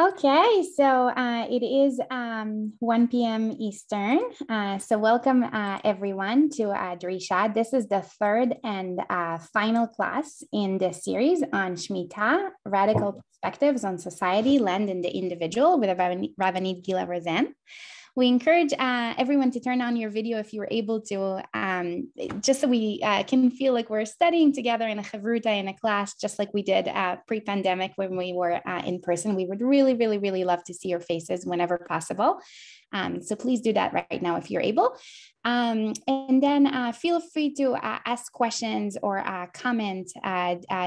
Okay, so it is 1 p.m. Eastern. So welcome everyone to Drisha. This is the third and final class in this series on Shemitah, Radical Perspectives on Society, Land, and the Individual with Rabbanit Gilla Rosen. We encourage everyone to turn on your video if you were able to, just so we can feel like we're studying together in a chavruta, in a class, just like we did pre-pandemic when we were in person. We would really, really, really love to see your faces whenever possible. So please do that right now if you're able. And then feel free to ask questions or comment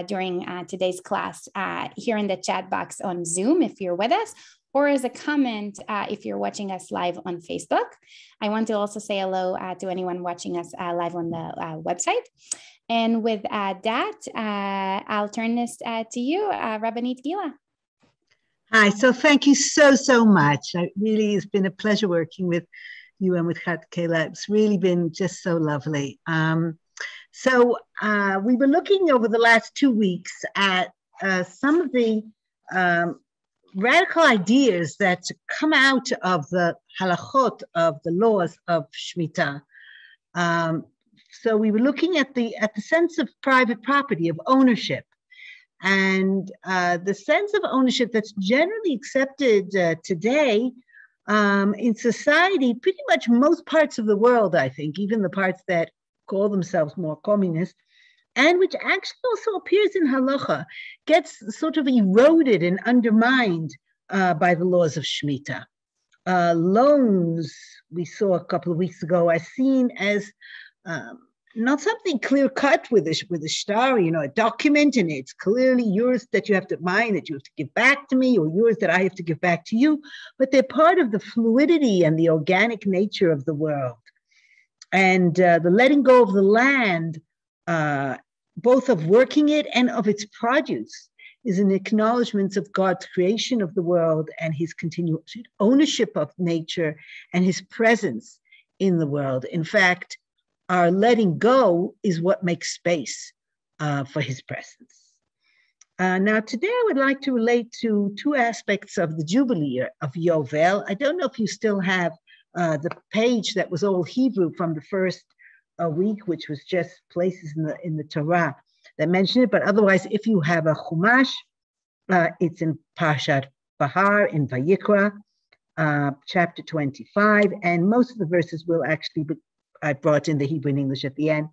during today's class here in the chat box on Zoom if you're with us, or as a comment if you're watching us live on Facebook. I want to also say hello to anyone watching us live on the website. And with that, I'll turn this to you, Rabbanit Gilla. Hi, so thank you so much. It really has been a pleasure working with you and with Khat Kehla. It's really been just so lovely. So we were looking over the last 2 weeks at some of the radical ideas that come out of the halachot, of the laws of Shemitah. So we were looking at the sense of private property, of ownership, and the sense of ownership that's generally accepted today in society, pretty much most parts of the world, I think, even the parts that call themselves more communist, and which actually also appears in halacha, gets sort of eroded and undermined by the laws of Shemitah. Loans, we saw a couple of weeks ago, are seen as not something clear-cut with a shtar, you know, a document, and it's clearly yours that you have to, mine that you have to give back to me, or yours that I have to give back to you, but they're part of the fluidity and the organic nature of the world. And the letting go of the land, both of working it and of its produce, is an acknowledgement of God's creation of the world and his continued ownership of nature and his presence in the world. In fact, our letting go is what makes space for his presence. Now, today I would like to relate to two aspects of the Jubilee of Yovel. I don't know if you still have the page that was all Hebrew from the first week, which was just places in the Torah that mention it. But otherwise, if you have a Chumash, it's in Parshat Bahar, in Vayikra, chapter 25. And most of the verses will actually be, I brought in the Hebrew and English at the end.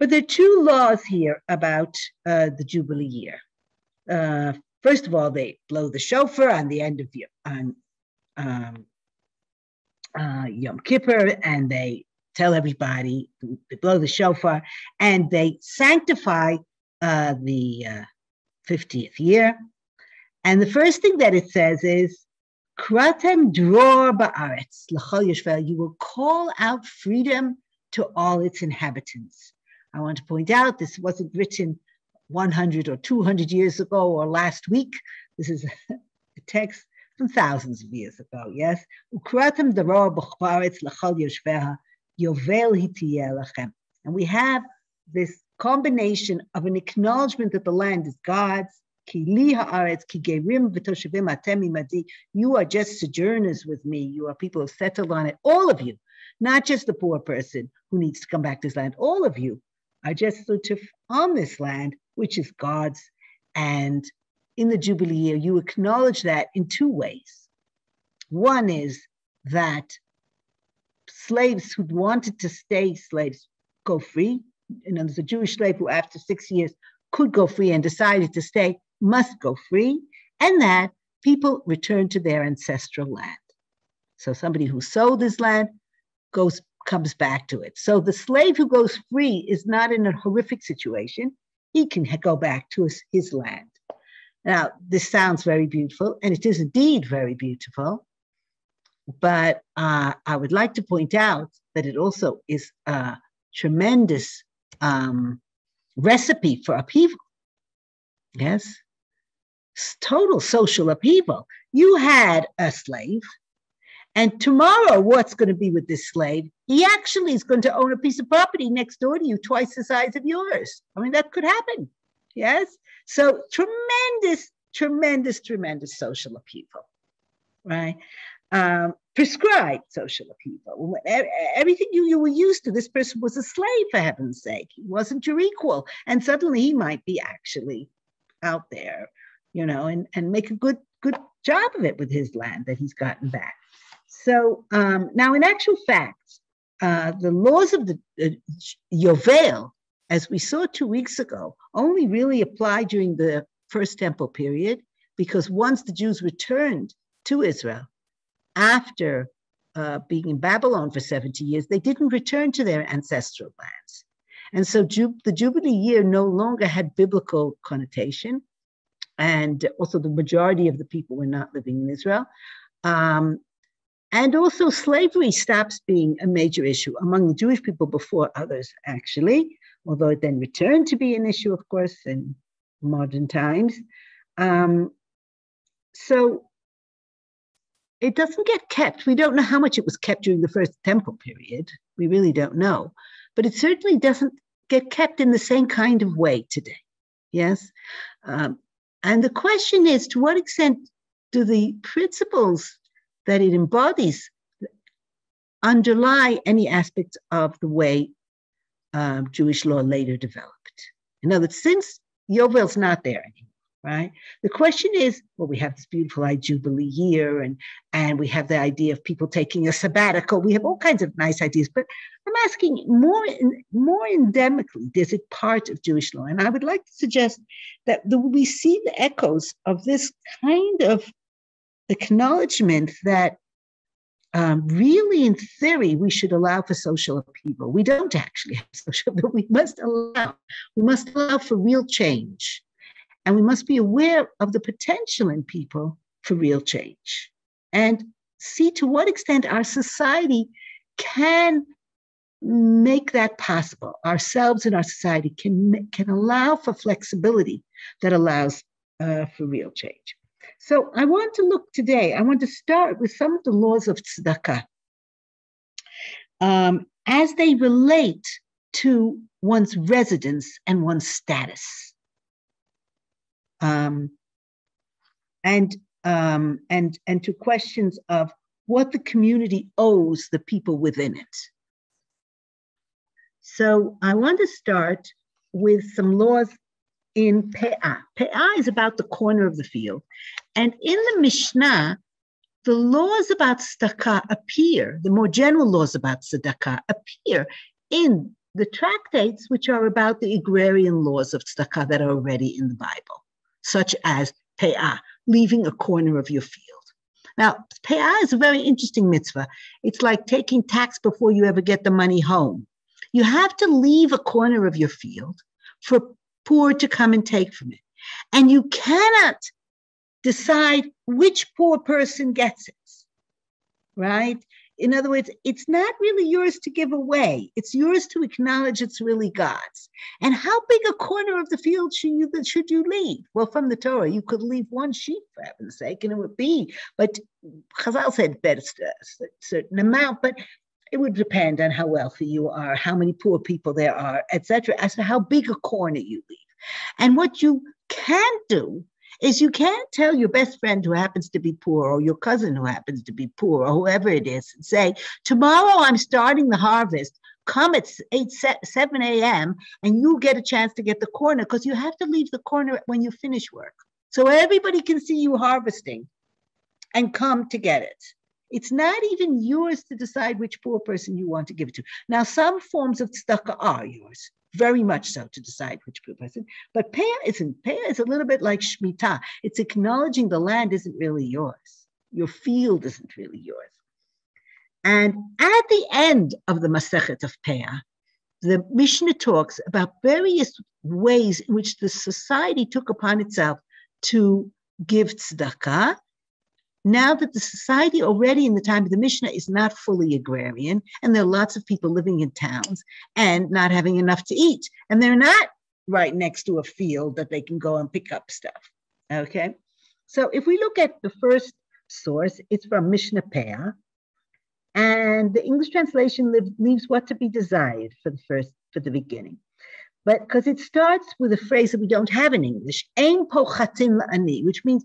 But there are two laws here about the Jubilee year. First of all, they blow the shofar on the end of Yom Kippur, and they tell everybody, they blow the shofar, and they sanctify the 50th year. And the first thing that it says is, Kratem dror ba'aretz l'chol yishvel, you will call out freedom to all its inhabitants. I want to point out, this wasn't written 100 or 200 years ago or last week. This is a text from thousands of years ago, yes? Kratem dror ba'aretz l'chol yishvel, Yovel hitiyeh lachem. And we have this combination of an acknowledgement that the land is God's. Ki li haaretz ki gerim v'toshevim atem imadi. You are just sojourners with me. You are people who settled on it. All of you, not just the poor person who needs to come back to this land. All of you are just sort of on this land, which is God's. And in the Jubilee year, you acknowledge that in two ways. One is that slaves who wanted to stay slaves go free. And there's a Jewish slave who after 6 years could go free and decided to stay, must go free. And that people return to their ancestral land. So somebody who sold his land comes back to it. So the slave who goes free is not in a horrific situation. He can go back to his land. Now, this sounds very beautiful, and it is indeed very beautiful. But I would like to point out that it also is a tremendous recipe for upheaval. Yes, it's total social upheaval. You had a slave, and tomorrow what's going to be with this slave? He actually is going to own a piece of property next door to you, twice the size of yours. I mean, that could happen. Yes, so tremendous tremendous, tremendous social upheaval, right? Prescribed social upheaval. Everything you were used to, this person was a slave, for heaven's sake. He wasn't your equal. And suddenly he might be actually out there, you know, and make a good job of it with his land that he's gotten back. So now, in actual fact, the laws of the Yovel, as we saw 2 weeks ago, only really apply during the First Temple period, because once the Jews returned to Israel after being in Babylon for 70 years, they didn't return to their ancestral lands. And so the Jubilee year no longer had biblical connotation. And also the majority of the people were not living in Israel. And also slavery stops being a major issue among the Jewish people before others, actually, although it then returned to be an issue, of course, in modern times. So it doesn't get kept. We don't know how much it was kept during the First Temple period. We really don't know. But it certainly doesn't get kept in the same kind of way today, yes? And the question is, to what extent do the principles that it embodies underlie any aspects of the way Jewish law later developed? In other words, since Yovel's not there anymore, right? The question is, well, we have this beautiful Jubilee year, and we have the idea of people taking a sabbatical. We have all kinds of nice ideas, but I'm asking more endemically, is it part of Jewish law? And I would like to suggest that we see the echoes of this kind of acknowledgement that really, in theory, we should allow for social upheaval. We don't actually have social, but we must allow for real change. And we must be aware of the potential in people for real change and see to what extent our society can make that possible. Ourselves and our society can allow for flexibility that allows for real change. So I want to look today, I want to start with some of the laws of tzedakah as they relate to one's residence and one's status. And to questions of what the community owes the people within it. So I want to start with some laws in Pe'ah. Pe'ah is about the corner of the field. And in the Mishnah, the laws about tzedakah appear, the more general laws about tzedakah appear in the tractates, which are about the agrarian laws of tzedakah that are already in the Bible, such as Pe'ah, leaving a corner of your field. Now, Pe'ah is a very interesting mitzvah. It's like taking tax before you ever get the money home. You have to leave a corner of your field for poor to come and take from it. And you cannot decide which poor person gets it, right? In other words, it's not really yours to give away. It's yours to acknowledge it's really God's. And how big a corner of the field should you leave? Well, from the Torah, you could leave one sheep, for heaven's sake, and it would be, but Chazal said better a certain amount, but it would depend on how wealthy you are, how many poor people there are, etc., as to how big a corner you leave. And what you can do is you can't tell your best friend who happens to be poor, or your cousin who happens to be poor, or whoever it is, and say, tomorrow I'm starting the harvest, come at 7 a.m. and you get a chance to get the corner, because you have to leave the corner when you finish work. So everybody can see you harvesting and come to get it. It's not even yours to decide which poor person you want to give it to. Now, some forms of tzedakah are yours, very much so, to decide which person. But Pe'ah isn't. Pe'ah is a little bit like Shemitah. It's acknowledging the land isn't really yours. Your field isn't really yours. And at the end of the Masechet of Pe'ah, the Mishnah talks about various ways in which the society took upon itself to give tzedakah, now that the society already in the time of the Mishnah is not fully agrarian, and there are lots of people living in towns and not having enough to eat, and they're not right next to a field that they can go and pick up stuff, okay? So if we look at the first source, it's from Mishnah Pe'ah, and the English translation leaves what to be desired for the beginning. But because it starts with a phrase that we don't have in English, ein po chatzim ani, which means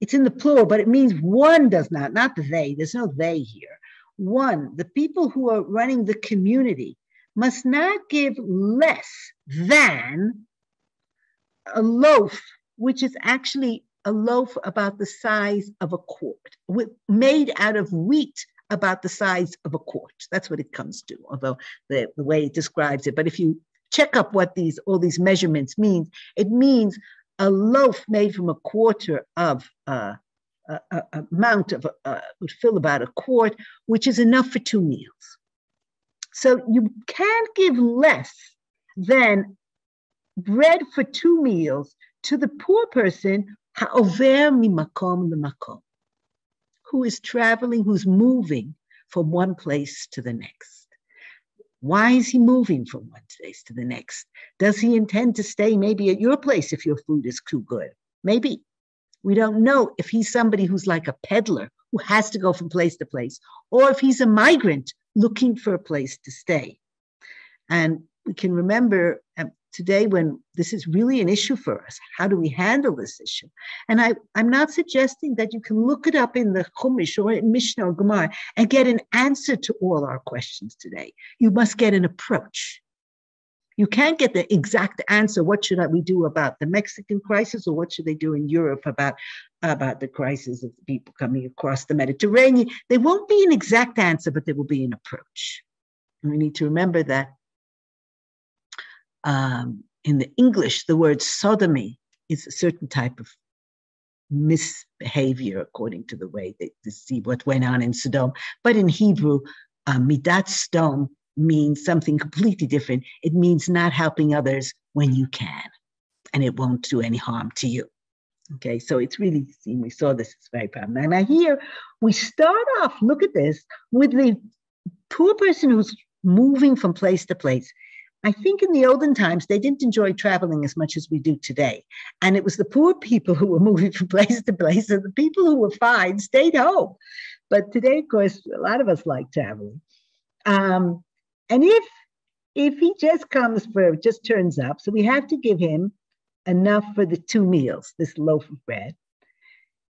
it's in the plural, but it means one does not they, there's no they here. One, the people who are running the community must not give less than a loaf, which is actually a loaf about the size of a quart, made out of wheat about the size of a quart. That's what it comes to, although the way it describes it. But if you check up what all these measurements mean, it means a loaf made from a quarter of amount of would fill about a quart, which is enough for two meals. So you can't give less than bread for two meals to the poor person, ha'over mimakom lemakom, who is traveling, who's moving from one place to the next. Why is he moving from one place to the next? Does he intend to stay maybe at your place if your food is too good? Maybe. We don't know if he's somebody who's like a peddler who has to go from place to place, or if he's a migrant looking for a place to stay. And we can remember today when this is really an issue for us. How do we handle this issue? And I'm not suggesting that you can look it up in the Chumash or in Mishnah or Gemara and get an answer to all our questions today. You must get an approach. You can't get the exact answer. What should we do about the Mexican crisis, or what should they do in Europe about the crisis of people coming across the Mediterranean? There won't be an exact answer, but there will be an approach. And we need to remember that in the English, the word sodomy is a certain type of misbehavior, according to the way they see what went on in Sodom. But in Hebrew, midat stom means something completely different. It means not helping others when you can, and it won't do any harm to you. Okay, so it's really, we saw this, it's very problematic. Now here, we start off, look at this, with the poor person who's moving from place to place. I think in the olden times, they didn't enjoy traveling as much as we do today. And it was the poor people who were moving from place to place, and the people who were fine stayed home. But today, of course, a lot of us like traveling. And if he just comes for, just turns up, so we have to give him enough for the two meals, this loaf of bread.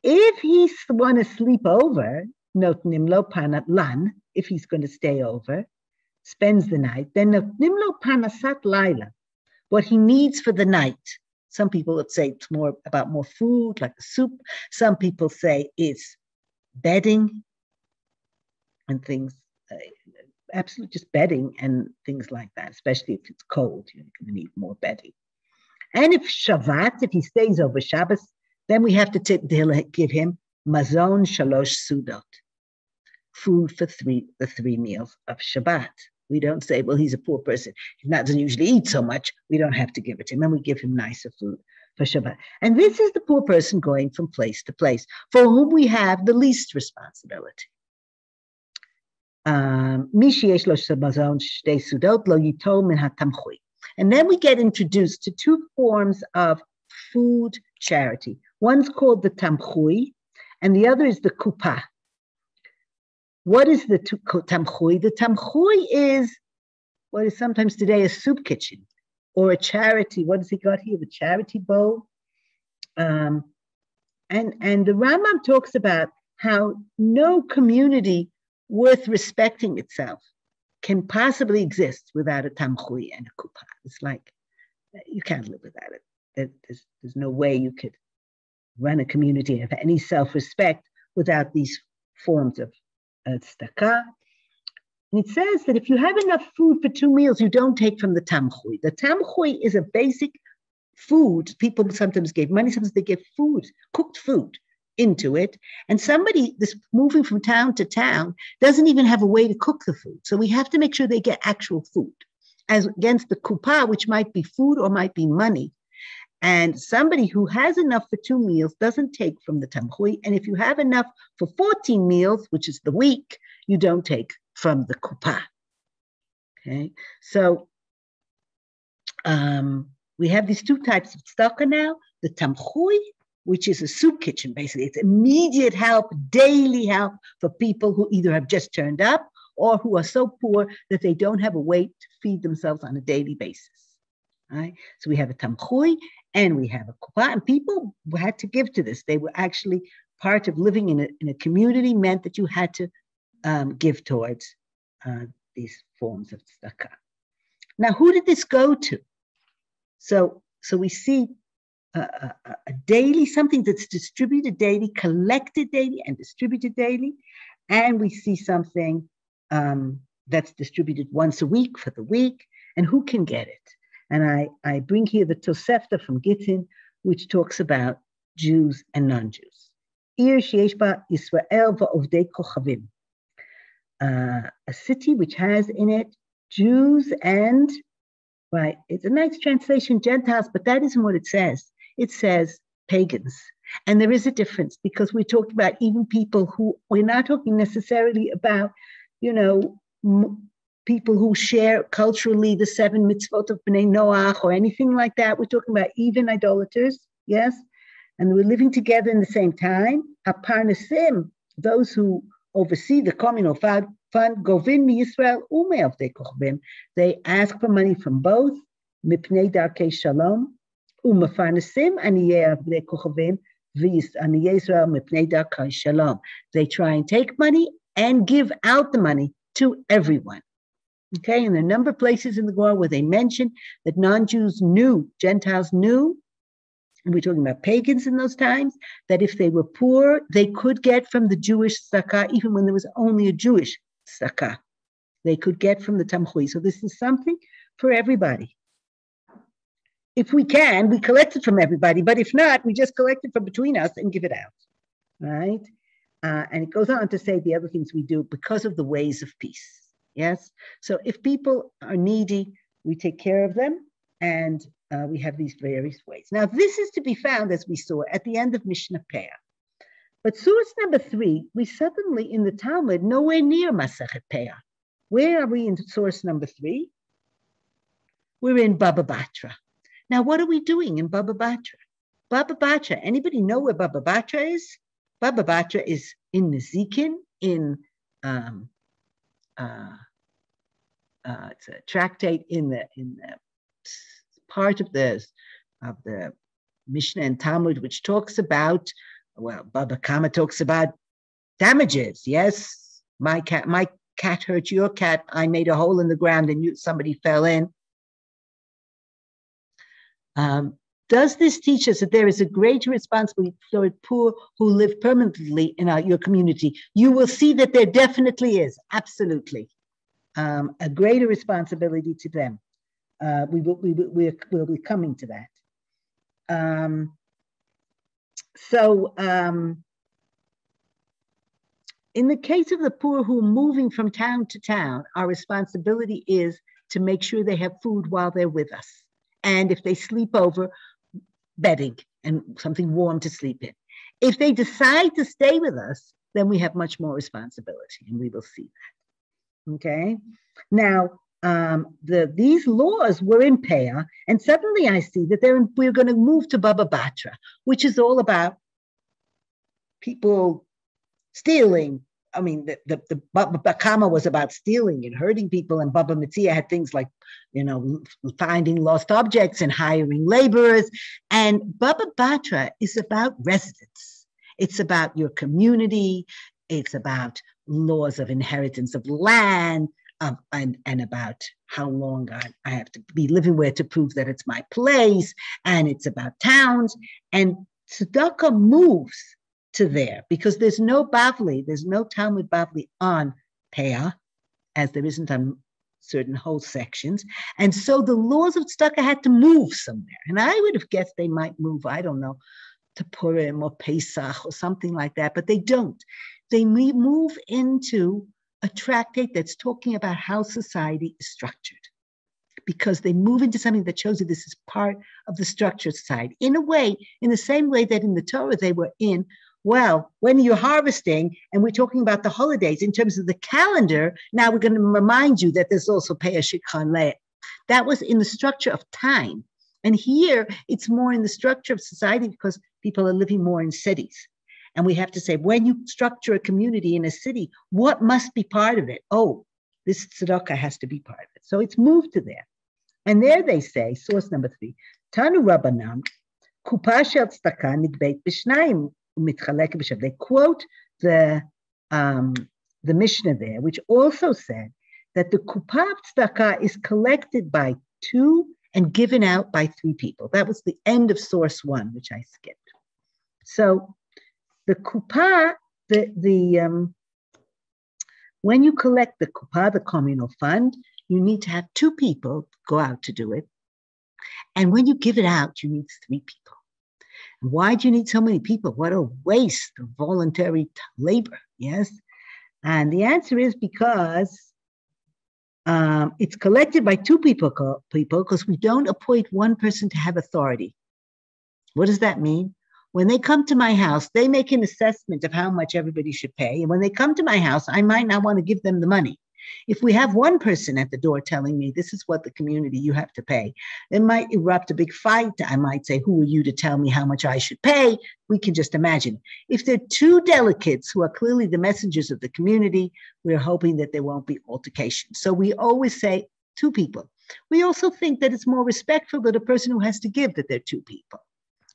If he wants to sleep over, notnim lo panat lan, if he's going to stay over, spends the night, then notnim lo panasat laila, what he needs for the night. Some people would say it's more about more food, like a soup. Some people say it's bedding and things. Absolutely, just bedding and things like that, especially if it's cold, you're going to need more bedding. And if Shabbat, if he stays over Shabbos, then we have to give him mazon shalosh sudot, food for the three meals of Shabbat. We don't say, well, he's a poor person, he doesn't usually eat so much, we don't have to give it to him, and we give him nicer food for Shabbat. And this is the poor person going from place to place, for whom we have the least responsibility. And then we get introduced to two forms of food charity. One's called the tamchui, and the other is the kupa. What is the tamchui? The tamchui is what is sometimes today a soup kitchen or a charity. What has he got here? A charity bowl. And the Rambam talks about how no community worth respecting itself can possibly exist without a tamchui and a kupa. It's like, you can't live without it. There's no way you could run a community and have any self-respect without these forms of tzedakah. And it says that if you have enough food for two meals, you don't take from the tamchui. The tamchui is a basic food. People sometimes gave money, sometimes they give food, cooked food, into it, and somebody that's moving from town to town doesn't even have a way to cook the food. So we have to make sure they get actual food, as against the kupa, which might be food or might be money. And somebody who has enough for two meals doesn't take from the tamchui. And if you have enough for 14 meals, which is the week, you don't take from the kupa. Okay, so we have these two types of tzedakah now, the tamchui, which is a soup kitchen, basically. It's immediate help, daily help for people who either have just turned up or who are so poor that they don't have a way to feed themselves on a daily basis. Right? So we have a tamchui and we have a kupa, and people had to give to this. They were actually part of living in a community, meant that you had to give towards these forms of tzedakah. Now, who did this go to? So we see a daily, something that's distributed daily, collected daily, and distributed daily. And we see something that's distributed once a week for the week, and who can get it? And I bring here the Tosefta from Gittin, which talks about Jews and non-Jews. A city which has in it Jews and, right, it's a nice translation, Gentiles, but that isn't what it says. It says pagans. And there is a difference, because we're talking about even people who, we're not talking necessarily about, you know, people who share culturally the 7 mitzvot of Bnei Noach or anything like that. We're talking about even idolaters, yes? And we're living together in the same time. Aparnesim, those who oversee the communal fund, govin miYisrael umeavdei kochbim. They ask for money from both, mipnei darkei shalom, umefarnesim aniyeh avdei kochbim, aniyeh Israel mipnei darkei shalom. They try and take money and give out the money to everyone. Okay, and there are a number of places in the Gemara where they mention that non-Jews knew, Gentiles knew, and we're talking about pagans in those times, that if they were poor, they could get from the Jewish Sakah, even when there was only a Jewish Sakah. They could get from the Tamchui. So this is something for everybody. If we can, we collect it from everybody, but if not, we just collect it from between us and give it out, right? And it goes on to say the other things we do because of the ways of peace. Yes. So if people are needy, we take care of them, and we have these various ways. Now, this is to be found, as we saw, at the end of Mishnah Peah. But source number 3, we suddenly, in the Talmud, nowhere near Masachet Peah. Where are we in source number 3? We're in Bava Batra. Now, what are we doing in Bava Batra? Bava Batra, anybody know where Bava Batra is? Bava Batra is in Nezikin, in... it's a tractate in the part of the Mishnah and Talmud, which talks about, well, Bava Kamma talks about damages. Yes, my cat hurt your cat. I made a hole in the ground and somebody fell in. Does this teach us that there is a greater responsibility toward poor who live permanently in your community? You will see that there definitely is, absolutely, a greater responsibility to them. We'll be coming to that. In the case of the poor who are moving from town to town, our responsibility is to make sure they have food while they're with us. And if they sleep over, bedding and something warm to sleep in. If they decide to stay with us, then we have much more responsibility, and we will see that. Okay. Now, these laws were in Peah, and suddenly I see that we're going to move to Bava Batra, which is all about people stealing. I mean, the Bava Kamma was about stealing and hurting people, and Bava Metzia had things like, you know, finding lost objects and hiring laborers. And Bava Batra is about residence. It's about your community. It's about laws of inheritance of land, and about how long I have to be living where to prove that it's my place. And it's about towns. And tzedakah moves to there, because there's no Bavli, there's no Talmud Bavli on Peah, as there isn't on certain whole sections. And so the laws of tzedakah had to move somewhere. And I would have guessed they might move, I don't know, to Purim or Pesach or something like that, but they don't. They move into a tractate that's talking about how society is structured, because they move into something that shows you this is part of the structure side. In a way, in the same way that in the Torah they were in, well, when you're harvesting, and we're talking about the holidays in terms of the calendar, now we're going to remind you that there's also Peah Shikhan Leh. That was in the structure of time. And here it's more in the structure of society, because people are living more in cities. And we have to say, when you structure a community in a city, what must be part of it? Oh, this tzedakah has to be part of it. So it's moved to there. And there they say, source number 3, Tanu Rabbanan, kupa shel tzedakah nidbeit b'shnayim u'mitchalek b'shav. They quote the Mishnah there, which also said that the kupa of tzedakah is collected by 2 and given out by 3 people. That was the end of source 1, which I skipped. So the kupa, when you collect the kupa, the communal fund, you need to have 2 people go out to do it. And when you give it out, you need 3 people. And why do you need so many people? What a waste of voluntary labor, yes? And the answer is because it's collected by 2 people because we don't appoint one person to have authority. What does that mean? When they come to my house, they make an assessment of how much everybody should pay. And when they come to my house, I might not want to give them the money. If we have one person at the door telling me, this is what the community you have to pay, it might erupt a big fight. I might say, who are you to tell me how much I should pay? We can just imagine. If there are 2 delegates who are clearly the messengers of the community, we're hoping that there won't be altercation. So we always say 2 people. We also think that it's more respectful to the person who has to give that there are 2 people,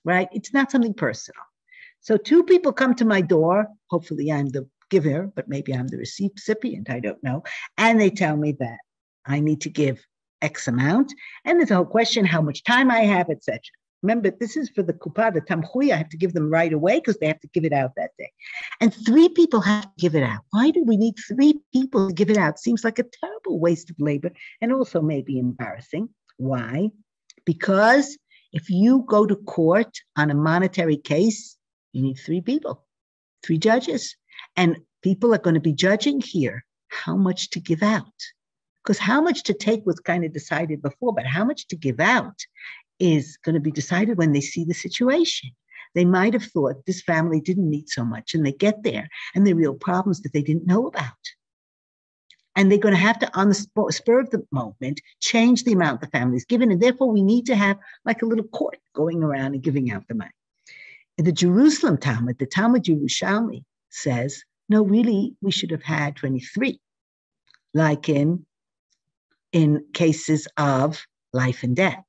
right? It's not something personal. So 2 people come to my door. Hopefully I'm the giver, but maybe I'm the recipient, I don't know. And they tell me that I need to give X amount. And there's a whole question, how much time I have, etc. Remember, this is for the kupa, the tamchui. I have to give them right away because they have to give it out that day. And 3 people have to give it out. Why do we need 3 people to give it out? Seems like a terrible waste of labor and also maybe embarrassing. Why? Because if you go to court on a monetary case, you need 3 people, 3 judges. And people are going to be judging here how much to give out. Because how much to take was kind of decided before, but how much to give out is going to be decided when they see the situation. They might have thought this family didn't need so much, and they get there, and there are real problems that they didn't know about. And they're going to have to, on the spur of the moment, change the amount the family is given, and therefore we need to have like a little court going around and giving out the money. The Jerusalem Talmud, the Talmud Yerushalmi, says, no, really, we should have had 23, like in cases of life and death.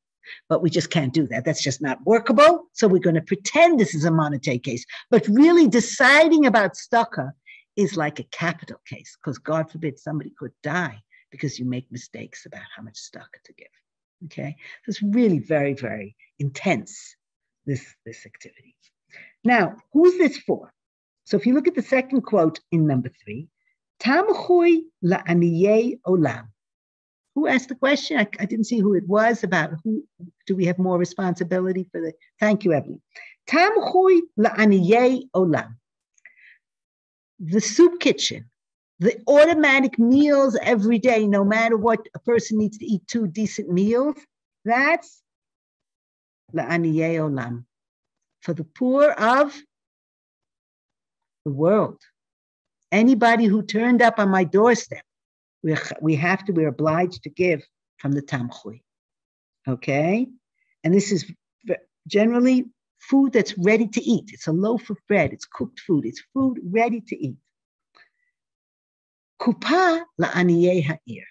But we just can't do that. That's just not workable. So we're going to pretend this is a monetary case. But really deciding about tzedakah is like a capital case, because God forbid somebody could die because you make mistakes about how much tzedakah to give. Okay? So it's really very, very intense, this activity. Now, who's this for? So if you look at the second quote in number 3, Tamchui la'aniyei olam. Who asked the question? I didn't see who it was about who do we have more responsibility for the, thank you, Evelyn. Tamchui la'aniyei olam. The soup kitchen, the automatic meals every day, no matter what, a person needs to eat 2 decent meals. That's la'aniyei olam. For the poor of the world. Anybody who turned up on my doorstep, we're obliged to give from the tamchui. Okay? And this is generally food that's ready to eat. It's a loaf of bread. It's cooked food. It's food ready to eat. Kupa la'aniyei ha'ir.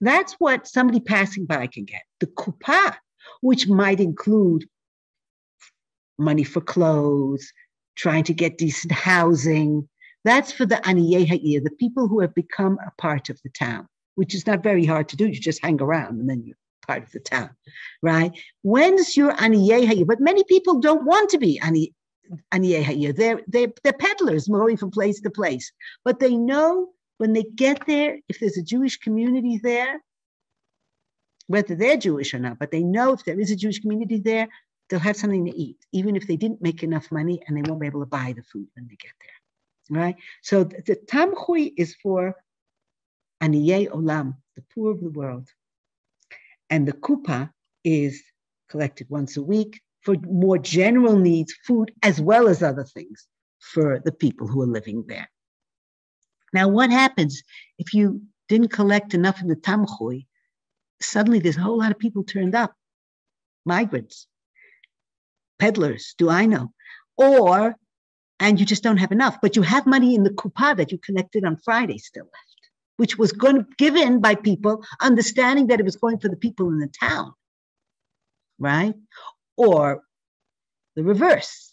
That's what somebody passing by can get. The kupa, which might include money for clothes, trying to get decent housing. That's for the aniyehei ha'ir, the people who have become a part of the town, which is not very hard to do. You just hang around and then you're part of the town, right? When's your aniyehei ha'ir? But many people don't want to be aniyehei ha'ir. They're peddlers moving from place to place. But they know when they get there, if there's a Jewish community there, whether they're Jewish or not, but they know if there is a Jewish community there, they'll have something to eat, even if they didn't make enough money and they won't be able to buy the food when they get there, right? So the tamchui is for aniyei olam, the poor of the world. And the kupa is collected once a week for more general needs, food, as well as other things for the people who are living there. Now, what happens if you didn't collect enough in the tamchui? Suddenly there's a whole lot of people turned up, migrants, peddlers, do I know? And you just don't have enough, but you have money in the kupa that you collected on Friday still left. which was given by people, understanding that it was going for the people in the town, right? Or the reverse.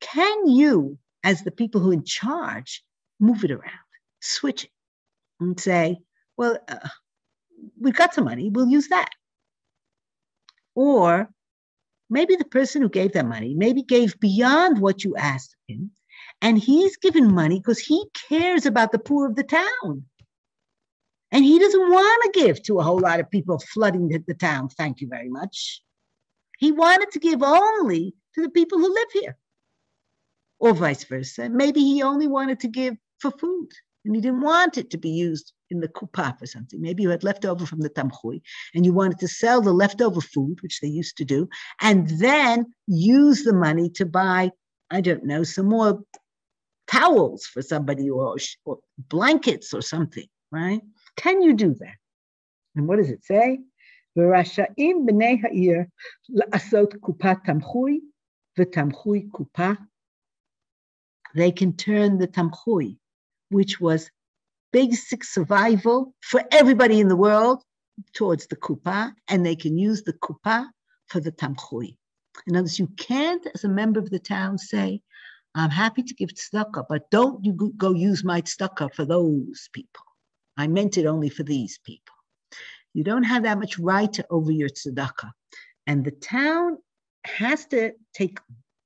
Can you, as the people who are in charge, move it around, switch it, and say, well, we've got some money, we'll use that. Or maybe the person who gave that money maybe gave beyond what you asked him, and he's given money because he cares about the poor of the town. And he doesn't want to give to a whole lot of people flooding the town, thank you very much. He wanted to give only to the people who live here, or vice versa. Maybe he only wanted to give for food, and he didn't want it to be used in the kupa for something. Maybe you had leftover from the tamchui, and you wanted to sell the leftover food, which they used to do, and then use the money to buy, I don't know, some more towels for somebody, or blankets or something, right? Can you do that? And what does it say? V'rasha'im b'nei ha'ir la'asot kupa tamchui v'tamchui kupa. They can turn the tamchui, which was basic survival for everybody in the world, towards the kupa, and they can use the kupa for the tamchui. In other words, you can't, as a member of the town, say, I'm happy to give tzedakah, but don't you go use my tzedakah for those people. I meant it only for these people. You don't have that much right over your tzedakah. And the town has to take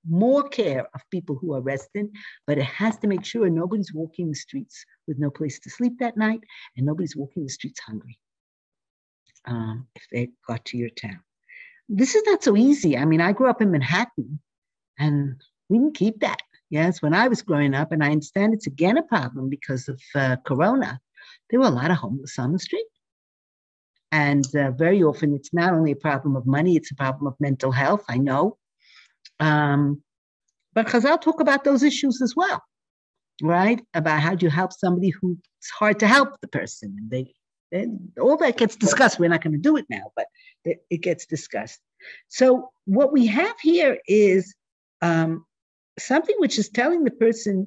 more care of people who are resident, but it has to make sure nobody's walking the streets with no place to sleep that night, and nobody's walking the streets hungry if they got to your town. This is not so easy. I mean, I grew up in Manhattan, and we didn't keep that. Yes, when I was growing up, and I understand it's again a problem because of Corona, there were a lot of homeless on the street. And very often, it's not only a problem of money, it's a problem of mental health, I know. But Chazal talk about those issues as well, right? About how do you help somebody who it's hard to help the person. And all that gets discussed. We're not going to do it now, but it gets discussed. So what we have here is something which is telling the person,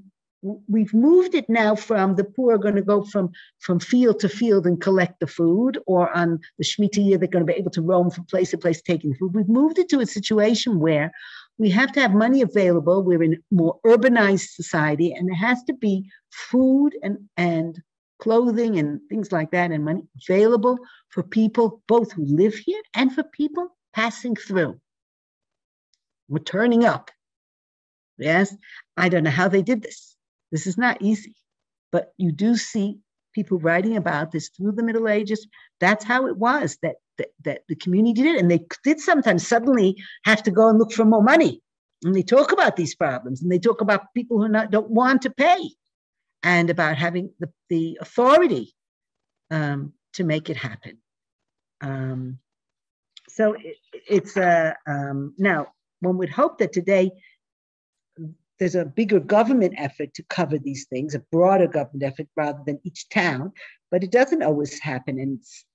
we've moved it now from the poor are going to go from field to field and collect the food, or on the Shemitah year, they're going to be able to roam from place to place taking the food. We've moved it to a situation where we have to have money available. We're in a more urbanized society, and there has to be food and clothing and things like that and money available for people both who live here and for people passing through. We're turning up. Yes, I don't know how they did this. This is not easy, but you do see people writing about this through the Middle Ages. That's how it was that the community did it. And they did sometimes suddenly have to go and look for more money. And they talk about these problems, and they talk about people who don't want to pay, and about having the authority to make it happen. So it's now, one would hope that today there's a bigger government effort to cover these things, a broader government effort rather than each town, but it doesn't always happen. And it's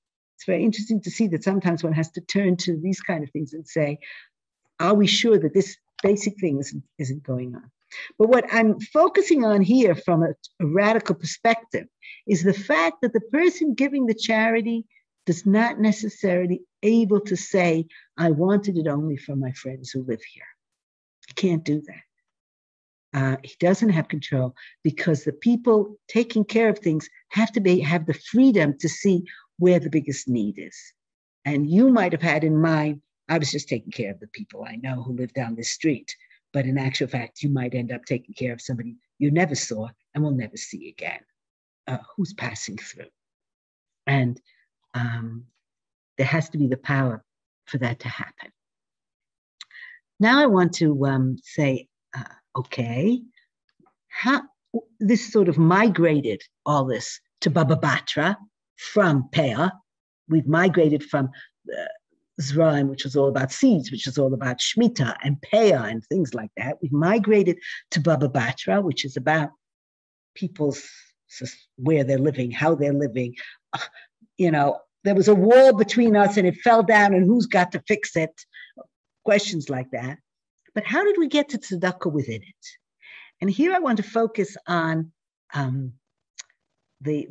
very interesting to see that sometimes one has to turn to these kind of things and say, are we sure that this basic thing isn't going on? But what I'm focusing on here from a radical perspective is the fact that the person giving the charity does not necessarily able to say, I wanted it only for my friends who live here. He can't do that. He doesn't have control, because the people taking care of things have to have the freedom to see where the biggest need is. And you might have had in mind, I was just taking care of the people I know who live down this street. But in actual fact, you might end up taking care of somebody you never saw and will never see again, who's passing through. And there has to be the power for that to happen. Now I want to say, okay, how this sort of migrated all this to Bava Batra from Peah. We've migrated from Zeraim, which was all about seeds, which is all about Shemitah and Peah and things like that. We've migrated to Bava Batra, which is about people's, where they're living, how they're living. You know, there was a wall between us and it fell down, and who's got to fix it? Questions like that. But how did we get to tzedakah within it? And here I want to focus on the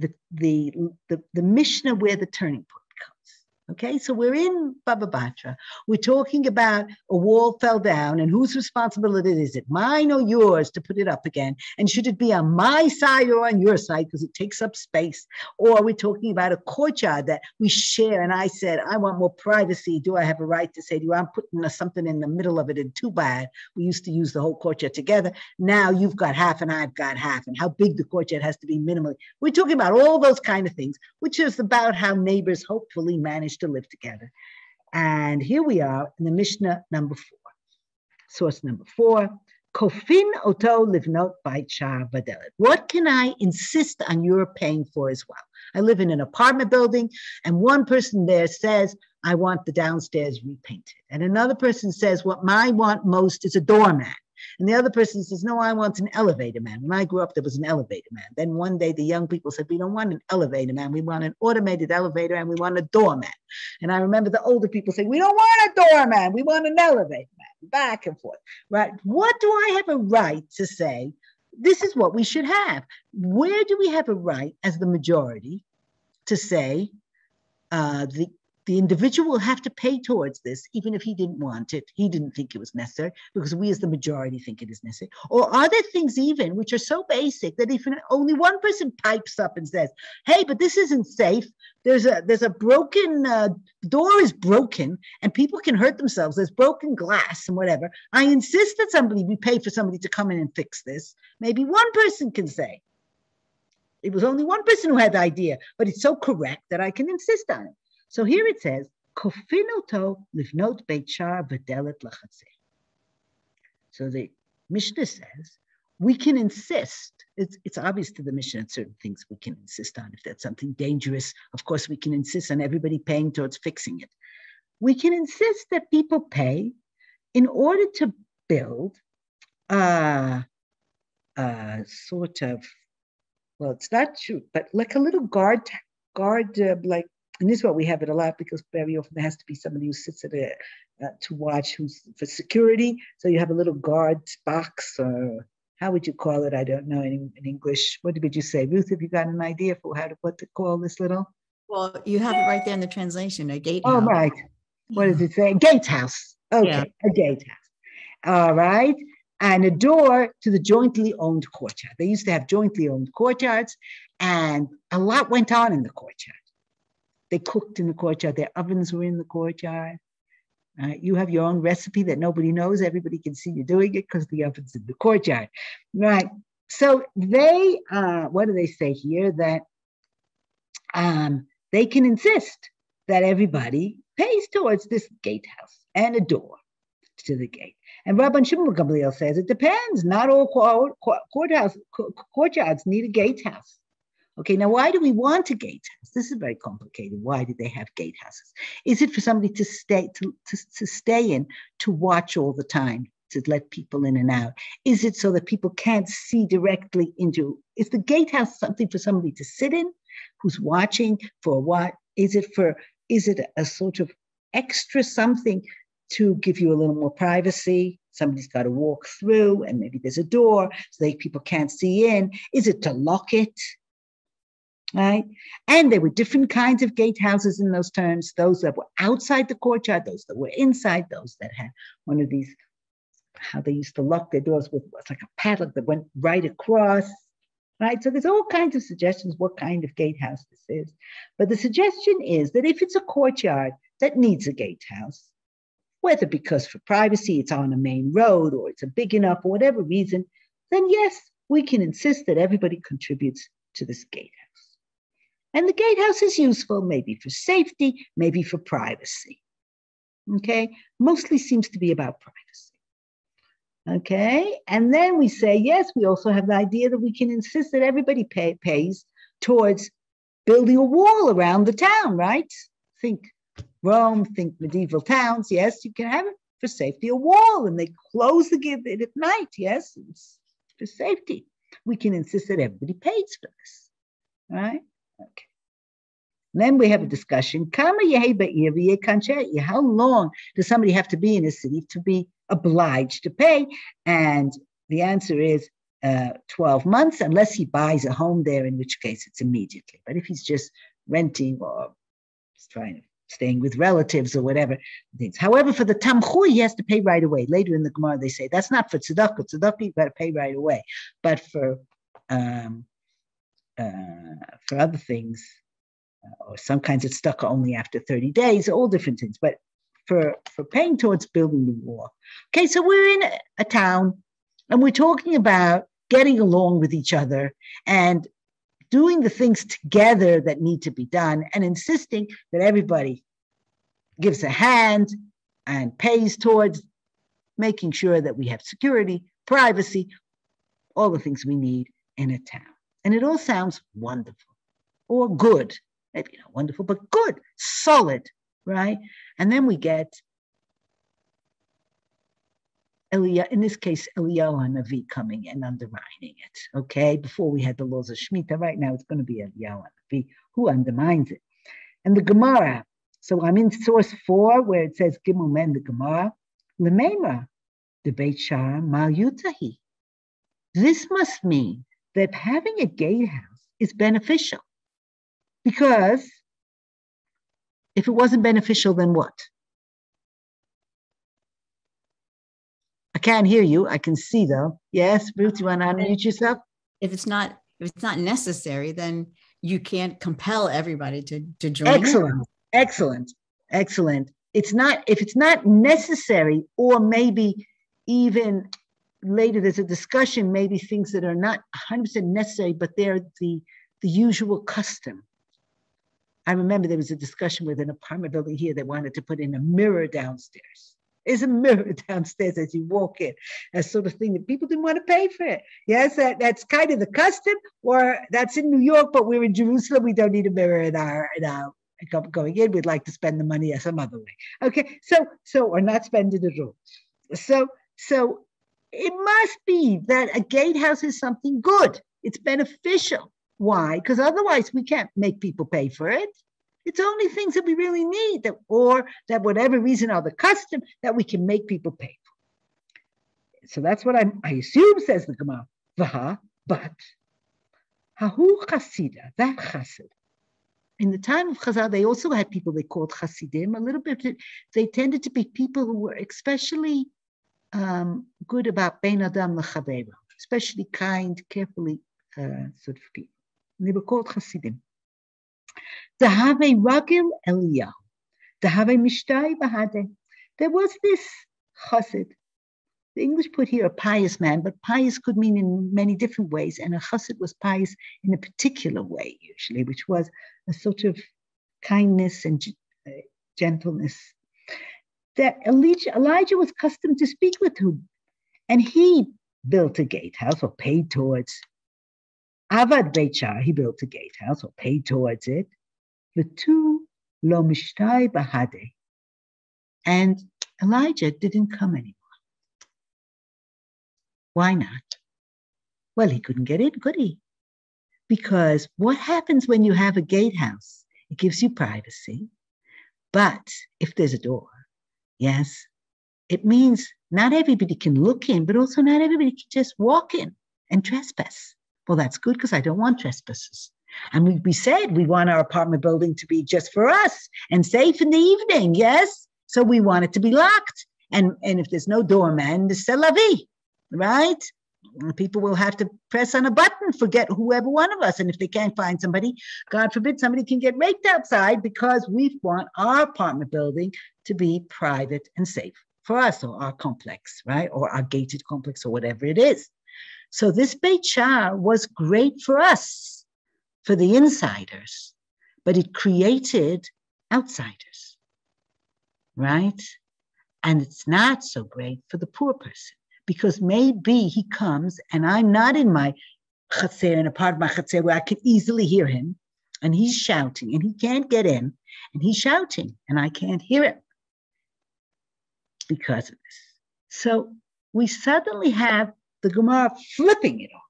Mishnah where the turning point comes. Okay, so we're in Bava Batra. We're talking about a wall fell down and whose responsibility is it? Mine or yours to put it up again? And should it be on my side or on your side because it takes up space? Or we're talking about a courtyard that we share and I said, I want more privacy. Do I have a right to say to you, I'm putting something in the middle of it and too bad. We used to use the whole courtyard together. Now you've got half and I've got half and how big the courtyard has to be minimally. We're talking about all those kind of things, which is about how neighbors hopefully manage to live together. And here we are in the Mishnah number 4. Source number 4. Kofin oto livnot by char vadelet. What can I insist on your paying for as well? I live in an apartment building and one person there says, I want the downstairs repainted. And another person says, what I want most is a doormat. And the other person says, no, I want an elevator man. When I grew up, there was an elevator man. Then one day the young people said, we don't want an elevator man. We want an automated elevator and we want a doorman. And I remember the older people saying, we don't want a doorman. We want an elevator man. Back and forth, right? What do I have a right to say? This is what we should have. Where do we have a right as the majority to say the individual will have to pay towards this, even if he didn't want it. He didn't think it was necessary because we as the majority think it is necessary. Or are there things even which are so basic that if only one person pipes up and says, hey, but this isn't safe. There's a broken, door is broken and people can hurt themselves. There's broken glass and whatever. I insist that we pay for somebody to come in and fix this. Maybe one person can say. It was only one person who had the idea, but it's so correct that I can insist on it. So here it says, Kofinoto livnot bechar v'delet lachatze. So the Mishnah says, we can insist. It's obvious to the Mishnah that certain things we can insist on. If that's something dangerous, of course, we can insist on everybody paying towards fixing it. We can insist that people pay in order to build a sort of, well, it's not true, but like a little guard, like, and this is what we have it a lot because very often there has to be somebody who sits at it to watch who's for security. So you have a little guard box or how would you call it? I don't know in English. What did you say? Ruth, have you got an idea for what to call this little? Well, you have it right there in the translation, a gatehouse. Oh, right. What does it say? Gatehouse. Okay, yeah. A gatehouse. All right. And a door to the jointly owned courtyard. They used to have jointly owned courtyards and a lot went on in the courtyard. They cooked in the courtyard. Their ovens were in the courtyard. You have your own recipe that nobody knows. Everybody can see you doing it because the oven's in the courtyard. Right. So they, what do they say here? That they can insist that everybody pays towards this gatehouse and a door to the gate. And Rabban Shimon Bar Gamliel says, it depends. Not all courtyards need a gatehouse. Okay, now why do we want a gatehouse? This is very complicated. Why did they have gatehouses? Is it for somebody to stay to stay in, to watch all the time, to let people in and out? Is it so that people can't see directly into? Is the gatehouse something for somebody to sit in, who's watching for what? Is it for? Is it a sort of extra something to give you a little more privacy? Somebody's got to walk through, and maybe there's a door so that people can't see in. Is it to lock it? Right? And there were different kinds of gatehouses in those terms, those that were outside the courtyard, those that were inside, those that had one of these, how they used to lock their doors with, was like a padlock that went right across, right? So there's all kinds of suggestions what kind of gatehouse this is. But the suggestion is that if it's a courtyard that needs a gatehouse, whether because for privacy, it's on a main road or it's a big enough or whatever reason, then yes, we can insist that everybody contributes to this gatehouse. And the gatehouse is useful, maybe for safety, maybe for privacy. Okay, mostly seems to be about privacy. Okay, and then we say, yes, we also have the idea that we can insist that everybody pays towards building a wall around the town, right? Think Rome, think medieval towns. Yes, you can have it for safety, a wall, and they close it at night. Yes, it's for safety. We can insist that everybody pays for this, right? Okay. And then we have a discussion. How long does somebody have to be in a city to be obliged to pay? And the answer is 12 months, unless he buys a home there, in which case it's immediately. But if he's just renting or staying with relatives or whatever things. However, for the tamchui, he has to pay right away. Later in the Gemara, they say that's not for tzedakah. Tzedakah, you better pay right away. But for other things, or some kinds of tzedakah only after 30 days, all different things. But for paying towards building the wall. Okay, so we're in a town, and we're talking about getting along with each other and doing the things together that need to be done, and insisting that everybody gives a hand and pays towards making sure that we have security, privacy, all the things we need in a town. And it all sounds wonderful or good. Maybe not wonderful, but good, solid, right? And then we get Eliyahu NaVi coming and undermining it. Okay, before we had the laws of Shemitah, right now it's going to be Eliyahu NaVi who undermines it. And the Gemara, so I'm in source 4 where it says, Gimel Men, the Gemara, L'meimar, the Beit Shar, Mal Yutahi. This must mean that having a gatehouse is beneficial, because if it wasn't beneficial, then what? I can't hear you. I can see though. Yes, Ruth, you want to unmute yourself? If it's not necessary, then you can't compel everybody to join. Excellent. If it's not necessary, or maybe even later there's a discussion, maybe things that are not 100% necessary, but they're the usual custom. I remember there was a discussion with an apartment building here that wanted to put in a mirror downstairs. There's a mirror downstairs as you walk in, that sort of thing that people didn't want to pay for it. Yes, that's kind of the custom, or that's in New York, but we're in Jerusalem. We don't need a mirror in our going in. We'd like to spend the money some other way. Okay, so or not spend it at all. So it must be that a gatehouse is something good. It's beneficial. Why? Because otherwise we can't make people pay for it. It's only things that we really need, that, or that whatever reason are the custom, that we can make people pay for. So that's what I assume, says the Gemara. Vaha, but, hahu chassida, that chassid. In the time of Chazal, they also had people they called chassidim, a little bit. They tended to be people who were especially good about bein adam l'chavero, especially kind, carefully sort of people. And they were called chassidim. There was this chassid. The English put here a pious man, but pious could mean in many different ways, and a chassid was pious in a particular way, usually, which was a sort of kindness and gentleness. That Elijah was accustomed to speak with him, and he built a gatehouse or paid towards. Avad Beit Shar, he built a gatehouse or paid towards it. V'tu lo mishtai bahade. And Elijah didn't come anymore. Why not? Well, he couldn't get in, could he? Because what happens when you have a gatehouse? It gives you privacy. But if there's a door, yes, it means not everybody can look in, but also not everybody can just walk in and trespass. Well, that's good, because I don't want trespasses. And we said we want our apartment building to be just for us and safe in the evening, yes? So we want it to be locked. And if there's no doorman, it's c'est la vie, right? People will have to press on a button, forget whoever one of us. And if they can't find somebody, God forbid, somebody can get raped outside, because we want our apartment building to be private and safe for us, or our complex, right? Or our gated complex, or whatever it is. So this Beit Shar was great for us, for the insiders, but it created outsiders, right? And it's not so great for the poor person, because maybe he comes and I'm not in my chaser, in a part of my chaser where I can easily hear him, and he's shouting and he can't get in, and he's shouting and I can't hear him because of this. So we suddenly have the Gemara flipping it all.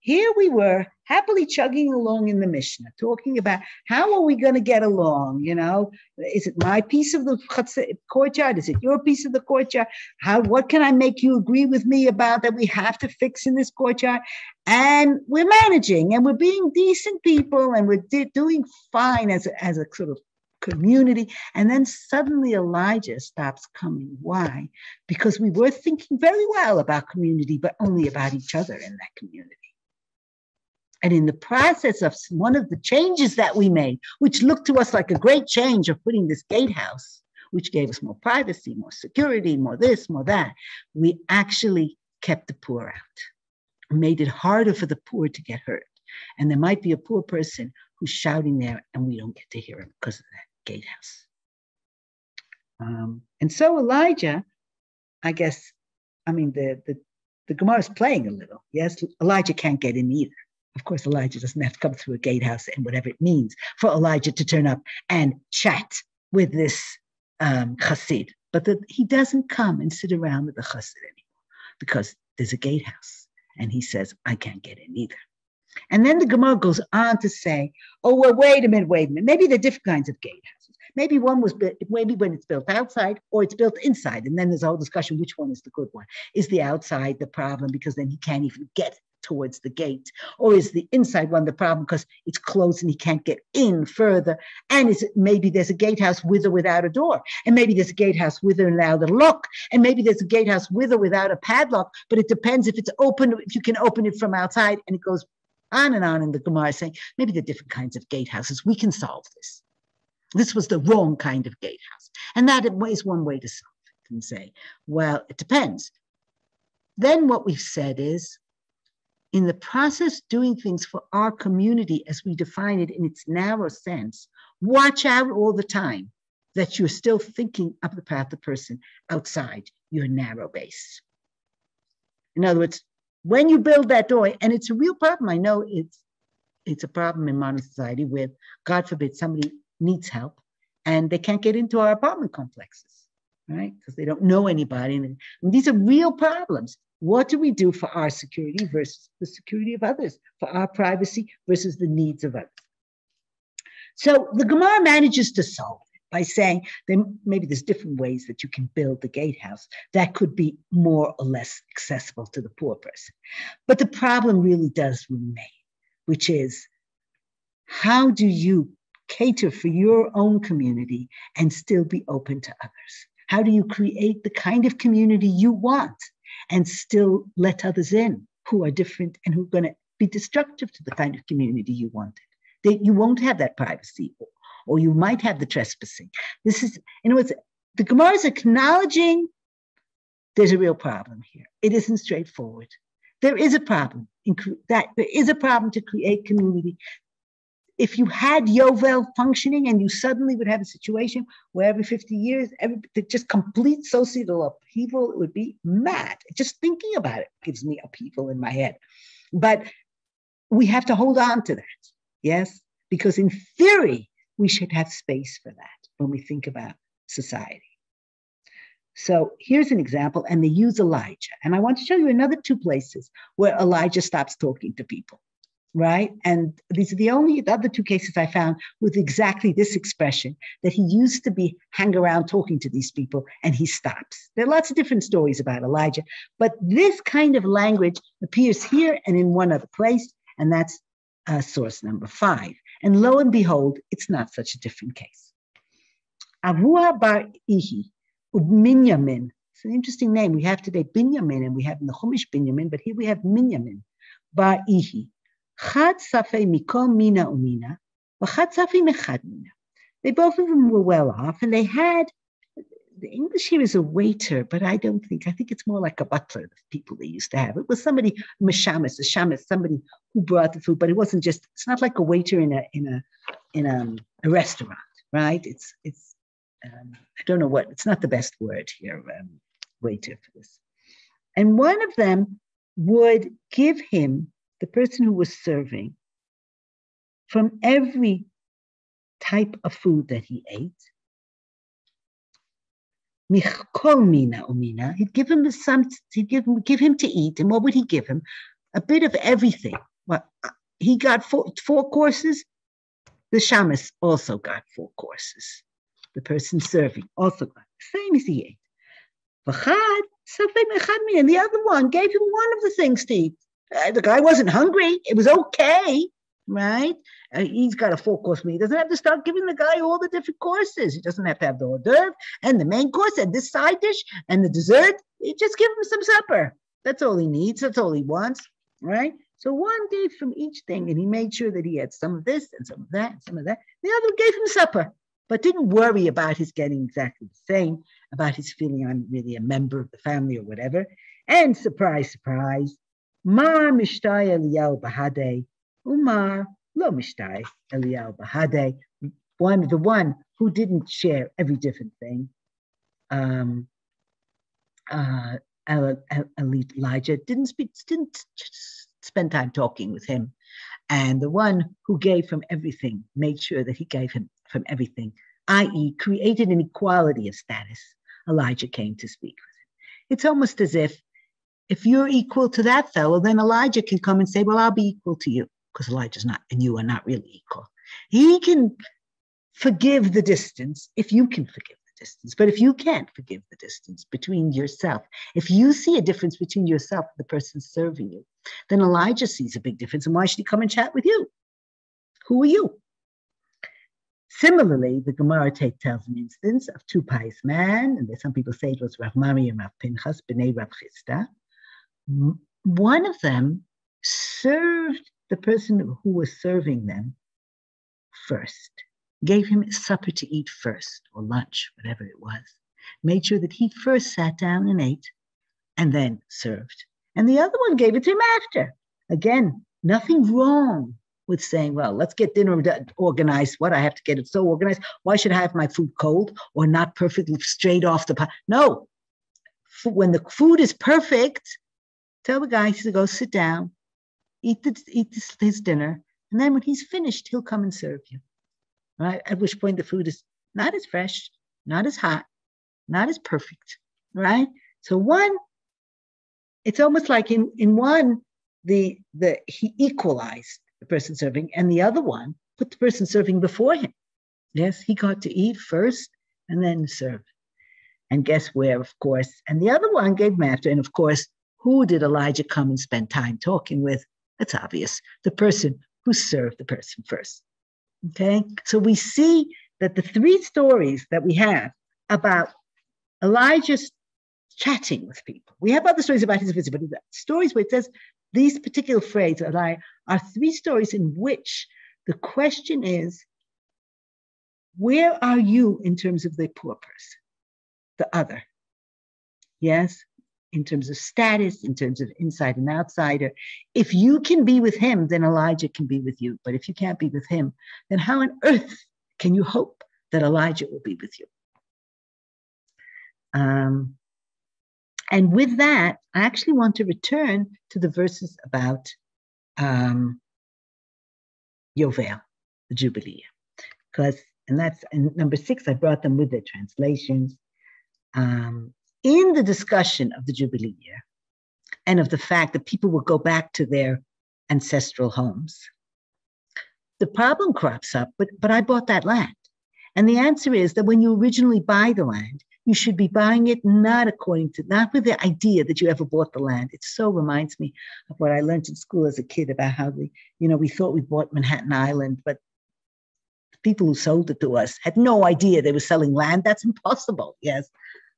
Here we were happily chugging along in the Mishnah, talking about how are we going to get along? You know, is it my piece of the courtyard? Is it your piece of the courtyard? What can I make you agree with me about that we have to fix in this courtyard? And we're managing and we're being decent people and we're doing fine as a sort of community. And then suddenly Elijah stops coming. Why? Because we were thinking very well about community, but only about each other in that community. And in the process of one of the changes that we made, which looked to us like a great change of putting this gatehouse, which gave us more privacy, more security, more this, more that, we actually kept the poor out, made it harder for the poor to get hurt. And there might be a poor person who's shouting there and we don't get to hear him because of that gatehouse. And so Elijah, the Gemara is playing a little. Yes, Elijah can't get in either. Of course, Elijah doesn't have to come through a gatehouse and whatever it means for Elijah to turn up and chat with this chassid. But he doesn't come and sit around with the chassid anymore because there's a gatehouse. And he says, I can't get in either. And then the Gemara goes on to say, oh, well, wait a minute. Maybe there are different kinds of gatehouses. Maybe one was built, maybe when it's built outside or it's built inside. And then there's a whole discussion, which one is the good one? Is the outside the problem? Because then he can't even get it towards the gate, or is the inside one the problem because it's closed and he can't get in further? And is it maybe there's a gatehouse with or without a door, and maybe there's a gatehouse with or without a lock, and maybe there's a gatehouse with or without a padlock, but it depends if it's open, if you can open it from outside, and it goes on and on. And the Gemara is saying maybe there are different kinds of gatehouses. We can solve this. This was the wrong kind of gatehouse, and that is one way to solve it. And say, well, it depends. Then what we've said is, in the process doing things for our community as we define it in its narrow sense, watch out all the time that you're still thinking up the path of the person outside your narrow base. In other words, when you build that door, and it's a real problem. I know it's a problem in modern society where, God forbid, somebody needs help and they can't get into our apartment complexes, right? Because they don't know anybody. And these are real problems. What do we do for our security versus the security of others, for our privacy versus the needs of others? So the Gemara manages to solve it by saying then maybe there's different ways that you can build the gatehouse that could be more or less accessible to the poor person. But the problem really does remain, which is how do you cater for your own community and still be open to others? How do you create the kind of community you want and still let others in who are different and who are going to be destructive to the kind of community you wanted? That you won't have that privacy, or you might have the trespassing. This is, in other words, the Gemara is acknowledging there's a real problem here. It isn't straightforward. There is a problem. There is a problem to create community. If you had Yovel functioning and you suddenly would have a situation where every 50 years, just complete societal upheaval, it would be mad. Just thinking about it gives me upheaval in my head. But we have to hold on to that, yes? Because in theory, we should have space for that when we think about society. So here's an example, and they use Elijah. And I want to show you another two places where Elijah stops talking to people. Right? And these are the only other two cases I found with exactly this expression, that he used to be hang around talking to these people and he stops. There are lots of different stories about Elijah, but this kind of language appears here and in one other place, and that's source number 5. And lo and behold, it's not such a different case. Avua bar Ihi, Minyamin. It's an interesting name. We have today Binyamin, and we have in the Chumash Binyamin, but here we have Minyamin bar Ihi. They both of them were well off, and they had, the English here is a waiter, but I think it's more like a butler, the people they used to have. It was somebody, a shamus, somebody who brought the food, but it wasn't just, it's not like a waiter in a restaurant, right? It's I don't know what, it's not the best word here, waiter for this. And one of them would give him, the person who was serving, from every type of food that he ate, he'd give him to eat, and what would he give him? A bit of everything. Well, he got four courses. The shamus also got four courses. The person serving also got the same as he ate. And the other one gave him one of the things to eat. The guy wasn't hungry. It was okay, right? He's got a four-course meal. He doesn't have to start giving the guy all the different courses. He doesn't have to have the hors d'oeuvre and the main course and this side dish and the dessert. You just give him some supper. That's all he needs. That's all he wants, right? So one gave from each thing, and he made sure that he had some of this and some of that and some of that. The other gave him supper, but didn't worry about his getting exactly the same, about his feeling I'm really a member of the family or whatever. And surprise, surprise, Mar Mishtai Eliyahu Bahadei, Umar Lo Mishtai Eliyahu Bahadei, the one who didn't share every different thing. Elijah didn't spend time talking with him. And the one who gave from everything, made sure that he gave him from everything, i.e. created an equality of status. Elijah came to speak with him. It's almost as if you're equal to that fellow, then Elijah can come and say, well, I'll be equal to you, because Elijah's not, and you are not really equal. He can forgive the distance if you can forgive the distance. But if you can't forgive the distance between yourself, if you see a difference between yourself and the person serving you, then Elijah sees a big difference. And why should he come and chat with you? Who are you? Similarly, the Gemara tells an instance of two pious men, and some people say it was Rav Mari and Rav Pinchas, B'nai Rav Chista. One of them served the person who was serving them first, gave him supper to eat first, or lunch, whatever it was, made sure that he first sat down and ate, and then served. And the other one gave it to him after. Again, nothing wrong with saying, well, let's get dinner organized. What, I have to get it so organized? Why should I have my food cold or not perfectly straight off the pot? No, when the food is perfect, tell the guy to go sit down, eat his dinner, and then when he's finished, he'll come and serve you, right? At which point the food is not as fresh, not as hot, not as perfect, right? So one, it's almost like in one, he equalized the person serving, and the other one put the person serving before him. Yes, he got to eat first and then serve. And guess where, of course, and the other one gave him after. And of course, who did Elijah come and spend time talking with? It's obvious, the person who served the person first. Okay, so we see that the three stories that we have about Elijah's chatting with people, we have other stories about his visit, but stories where it says these particular phrases are three stories in which the question is, where are you in terms of the poor person, the other? Yes, in terms of status, in terms of inside and outsider. If you can be with him, then Elijah can be with you. But if you can't be with him, then how on earth can you hope that Elijah will be with you? And with that, I actually want to return to the verses about Yovel, the Jubilee. And that's in number 6, I brought them with their translations. In the discussion of the Jubilee year and of the fact that people will go back to their ancestral homes, the problem crops up, but I bought that land. And the answer is that when you originally buy the land, you should be buying it not with the idea that you ever bought the land. It so reminds me of what I learned in school as a kid about how we thought we bought Manhattan Island, but the people who sold it to us had no idea they were selling land. That's impossible, yes.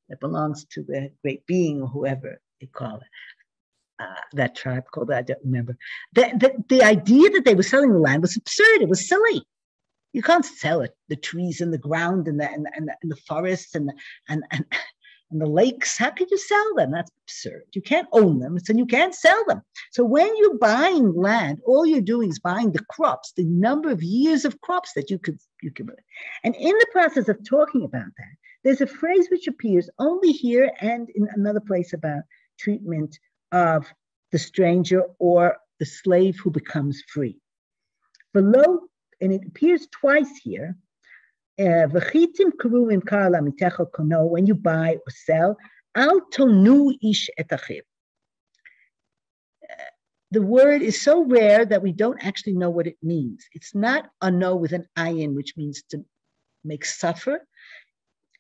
That belongs to the great being or whoever you call it, that tribe called, I don't remember. The idea that they were selling the land was absurd. It was silly. You can't sell it. The trees and the ground and the forests and the lakes, how could you sell them? That's absurd. You can't own them, and you can't sell them. So when you're buying land, all you're doing is buying the crops, the number of years of crops that you could buy. And in the process of talking about that, there's a phrase which appears only here and in another place about treatment of the stranger or the slave who becomes free. Below, and it appears twice here, when you buy or sell, al tonu ish etachiv. the word is so rare that we don't actually know what it means. It's not ano with an ayin, which means to make suffer.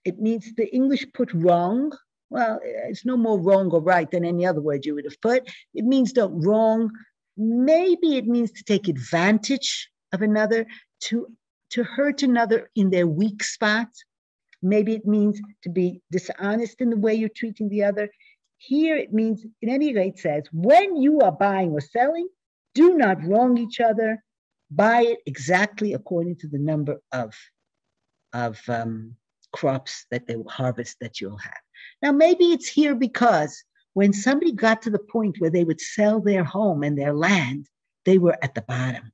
It means the English put wrong. Well, it's no more wrong or right than any other word you would have put. It means don't wrong. Maybe it means to take advantage of another, to hurt another in their weak spot. Maybe it means to be dishonest in the way you're treating the other. Here it means, in any rate, says, when you are buying or selling, do not wrong each other. Buy it exactly according to the number of crops that they will harvest that you'll have. Now, maybe it's here because when somebody got to the point where they would sell their home and their land, they were at the bottom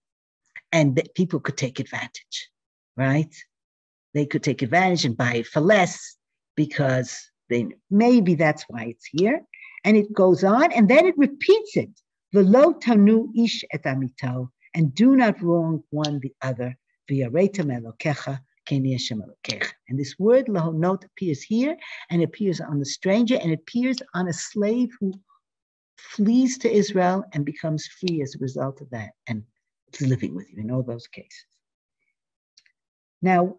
and that people could take advantage, right? They could take advantage and buy it for less because they, maybe that's why it's here. And it goes on and then it repeats it. V'lo tanu ish et amito, and do not wrong one the other. V'yareitem elokecha. And this word, lahonot, appears here and appears on the stranger and appears on a slave who flees to Israel and becomes free as a result of that and is living with you in all those cases. Now,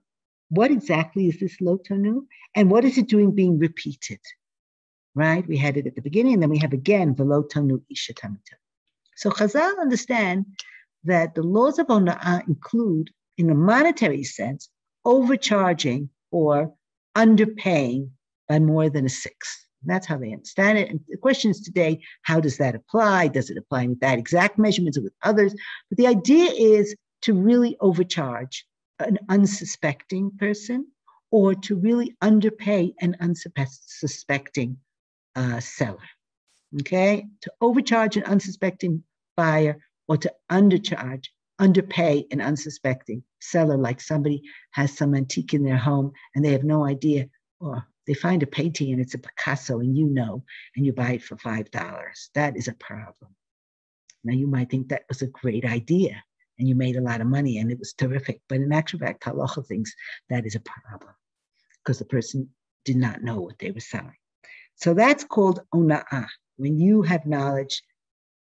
what exactly is this lotanu? And what is it doing being repeated? Right? We had it at the beginning and then we have again, the lotanu ishatamita. So Chazal understand that the laws of ona'a include, in a monetary sense, overcharging or underpaying by more than a sixth. And that's how they understand it. And the question is today, how does that apply? Does it apply with that exact measurements or with others? But the idea is to really overcharge an unsuspecting person or to really underpay an unsuspecting seller, okay? To overcharge an unsuspecting buyer or to underpay an unsuspecting seller, like somebody has some antique in their home and they have no idea, or they find a painting and it's a Picasso and you know, and you buy it for $5. That is a problem. Now you might think that was a great idea and you made a lot of money and it was terrific, but in actual fact, halacha thinks that is a problem because the person did not know what they were selling. So that's called ona'a, when you have knowledge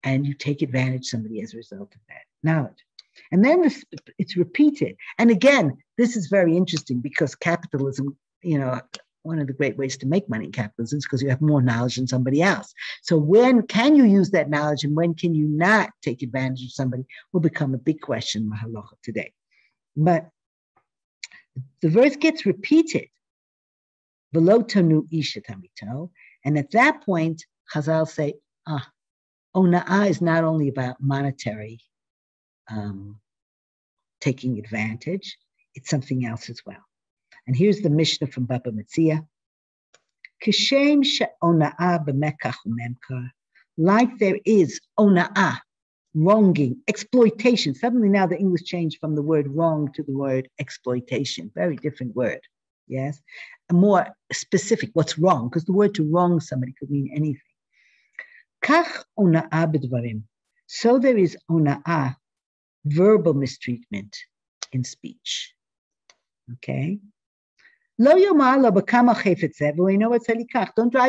and you take advantage of somebody as a result of that knowledge. And then it's repeated. And again, this is very interesting because capitalism, you know, one of the great ways to make money in capitalism is because you have more knowledge than somebody else. So when can you use that knowledge and when can you not take advantage of somebody will become a big question mahalocha today. But the verse gets repeated. V'lo tanu ish et hamito. And at that point, Chazal say, ona'a is not only about monetary taking advantage, it's something else as well. And here's the Mishnah from Bava Metzia. Kishem she'ona'a b'mekach u'memkar, like there is ona'a, wronging, exploitation. Suddenly now the English changed from the word wrong to the word exploitation. Very different word, yes? A more specific, what's wrong? Because the word to wrong somebody could mean anything. Kach ona'a b'dvarim, so there is ona'a, verbal mistreatment in speech. Okay? Don't drive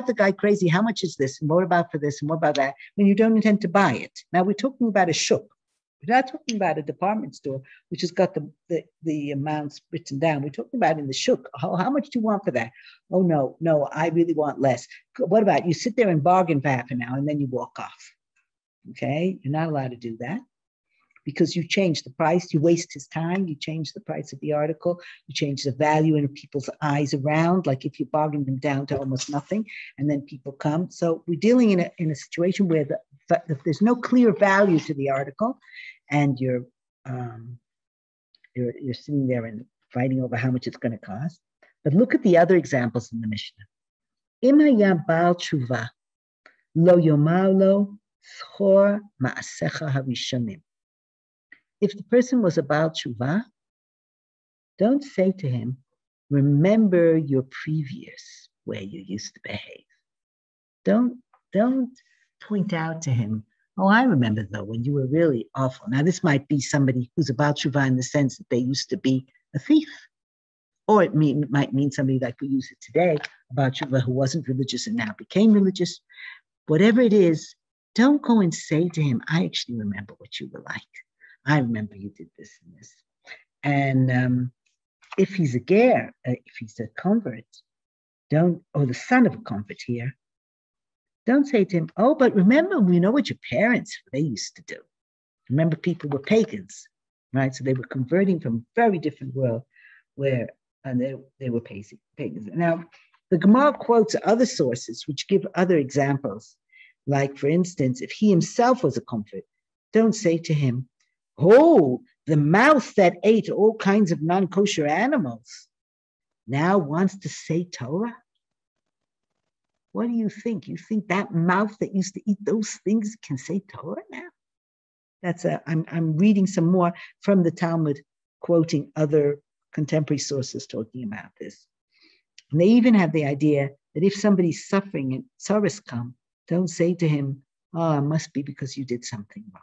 the guy crazy. How much is this? And what about for this? And what about that? When you don't intend to buy it. Now we're talking about a shuk. We're not talking about a department store, which has got the amounts written down. We're talking about in the shuk. Oh, how much do you want for that? Oh, no, I really want less. What about you sit there and bargain for half an hour and then you walk off? Okay? You're not allowed to do that, because you change the price, you waste his time, you change the price of the article, you change the value in people's eyes around, like if you bargain them down to almost nothing, and then people come. So we're dealing in a situation where there's no clear value to the article, and you're sitting there and fighting over how much it's going to cost. But look at the other examples in the Mishnah. Im haya Baal Tshuva, lo yomar lo schor ma'asecha harishonim. If the person was a Baal Tshuva, don't say to him, remember your previous way you used to behave. Don't point out to him, oh, I remember though when you were really awful. Now this might be somebody who's a Baal Tshuva in the sense that they used to be a thief. Or it might mean somebody like we use it today, a Baal Tshuva who wasn't religious and now became religious. Whatever it is, Don't go and say to him, I actually remember what you were like. I remember you did this and this. And if he's a ger, if he's a convert, or the son of a convert here, don't say to him, oh, but remember, you know what your parents, they used to do. Remember, people were pagans, right? So they were converting from a very different world and they were pagans. Now, the Gemara quotes other sources which give other examples. Like, for instance, if he himself was a convert, don't say to him, oh, the mouth that ate all kinds of non-kosher animals now wants to say Torah? What do you think? You think that mouth that used to eat those things can say Torah now? I'm reading some more from the Talmud, quoting other contemporary sources talking about this. And they even have the idea that if somebody's suffering and tzaros come, don't say to him, oh, it must be because you did something wrong.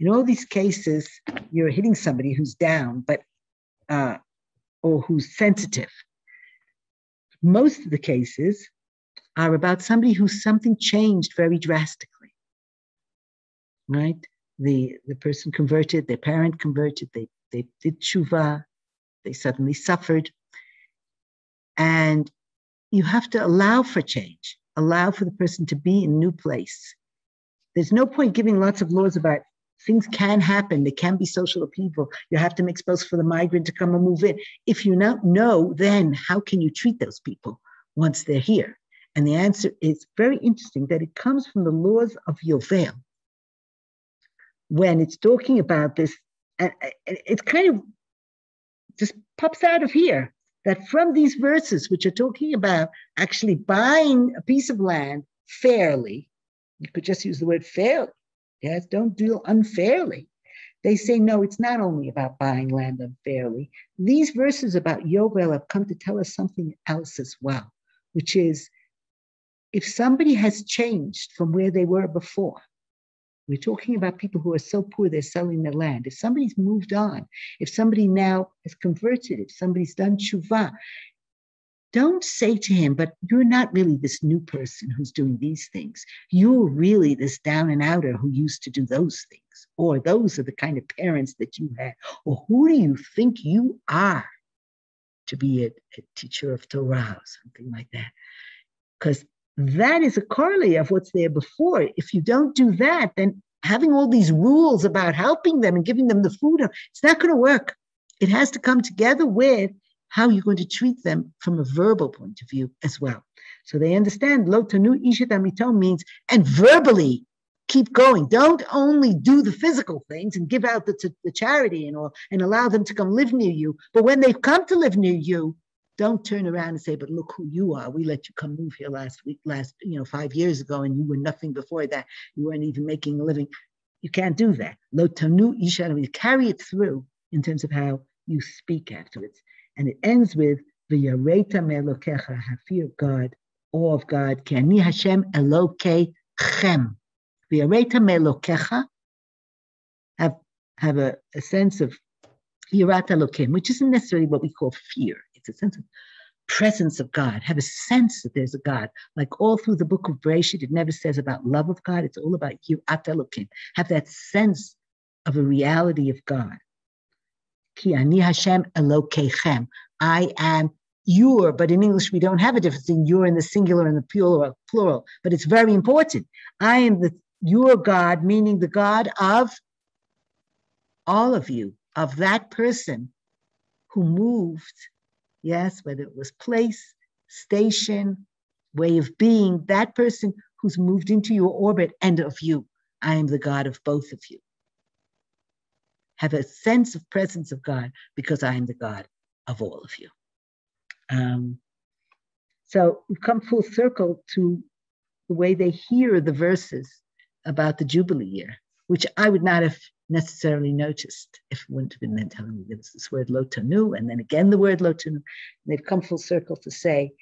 In all these cases, you're hitting somebody who's down, but or who's sensitive. Most of the cases are about somebody who's something changed very drastically, right? The person converted, their parent converted, they did tshuva, they suddenly suffered. And you have to allow for change, allow for the person to be in a new place. There's no point giving lots of laws about things can happen. There can be social upheaval. You have to make space for the migrant to come and move in. If you don't know, then how can you treat those people once they're here? And the answer is very interesting, that it comes from the laws of Yovel. When it's talking about this, and it kind of just pops out of here, that from these verses, which are talking about actually buying a piece of land fairly, you could just use the word fairly, yes, don't deal unfairly. They say, no, it's not only about buying land unfairly. These verses about Yovel have come to tell us something else as well, which is if somebody has changed from where they were before, we're talking about people who are so poor, they're selling their land. If somebody's moved on, if somebody now has converted, if somebody's done tshuva, don't say to him, but you're not really this new person who's doing these things. You're really this down and outer who used to do those things, or those are the kind of parents that you had, or who do you think you are to be a teacher of Torah or something like that? Because that is a corollary of what's there before. If you don't do that, then having all these rules about helping them and giving them the food, it's not going to work. It has to come together with how you're going to treat them from a verbal point of view as well. So they understand, lo tanu ishet amito means, and verbally keep going. Don't only do the physical things and give out the charity and allow them to come live near you. But when they've come to live near you, don't turn around and say, but look who you are. We let you come move here last 5 years ago, and you were nothing before that. You weren't even making a living. You can't do that. Lo tanu ishet amito, carry it through in terms of how you speak afterwards. And it ends with the Yareta Melokecha, fear of God, awe of God. Ki ani Hashem Elokechem. The Yareta Melokecha have a sense of yirat Elokim, which isn't necessarily what we call fear. It's a sense of presence of God. Have a sense that there's a God. Like all through the book of Bereshit, it never says about love of God. It's all about yirat Elokim. Have that sense of a reality of God. Ki ani Hashem Elokechem. I am your, but in English we don't have a difference in your in the singular and the plural, but it's very important. I am your God, meaning the God of all of you, of that person who moved, yes, whether it was place, station, way of being, that person who's moved into your orbit and of you. I am the God of both of you. Have a sense of presence of God, because I am the God of all of you. So we've come full circle to the way they hear the verses about the Jubilee year, which I would not have necessarily noticed if it wouldn't have been then telling me there was this word lotanu, and then again the word lotanu. And they've come full circle to say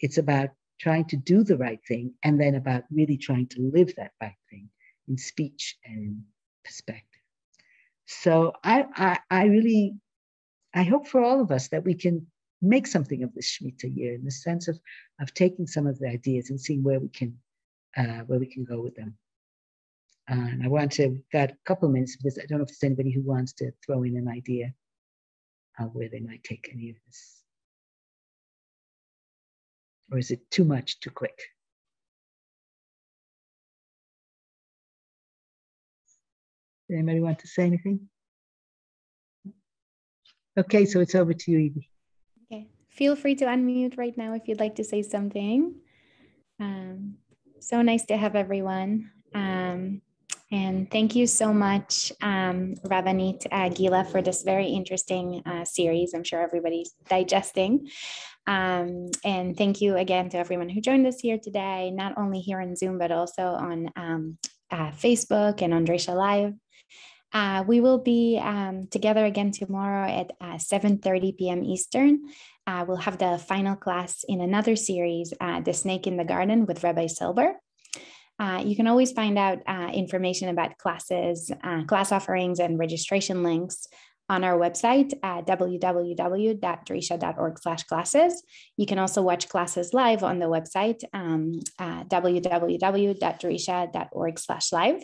it's about trying to do the right thing, and then about really trying to live that right thing in speech and in perspective. So I hope for all of us that we can make something of this Shemitah year in the sense of taking some of the ideas and seeing where we can where we can go with them. And I want to, we've got a couple minutes because I don't know if there's anybody who wants to throw in an idea of where they might take any of this. Or is it too much, too quick? Does anybody want to say anything? Okay, so it's over to you, Evie. Okay, feel free to unmute right now if you'd like to say something. So nice to have everyone. And thank you so much, Rabbanit Gilla, for this very interesting series. I'm sure everybody's digesting. And thank you again to everyone who joined us here today, not only here in Zoom, but also on Facebook and on Drisha Live. We will be together again tomorrow at 7:30 p.m. Eastern. We'll have the final class in another series, The Snake in the Garden with Rabbi Silber. You can always find out information about classes, class offerings, and registration links on our website at www.drisha.org/classes. You can also watch classes live on the website, www.drisha.org/live.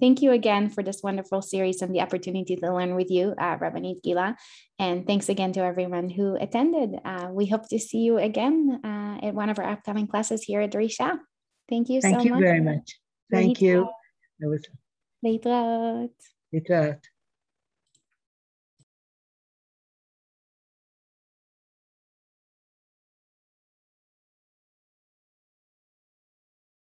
Thank you again for this wonderful series and the opportunity to learn with you, Rabbanit Gilla. And thanks again to everyone who attended. We hope to see you again at one of our upcoming classes here at Drisha. Thank you so much. Thank you very much. Thank you. It was... Leitraot.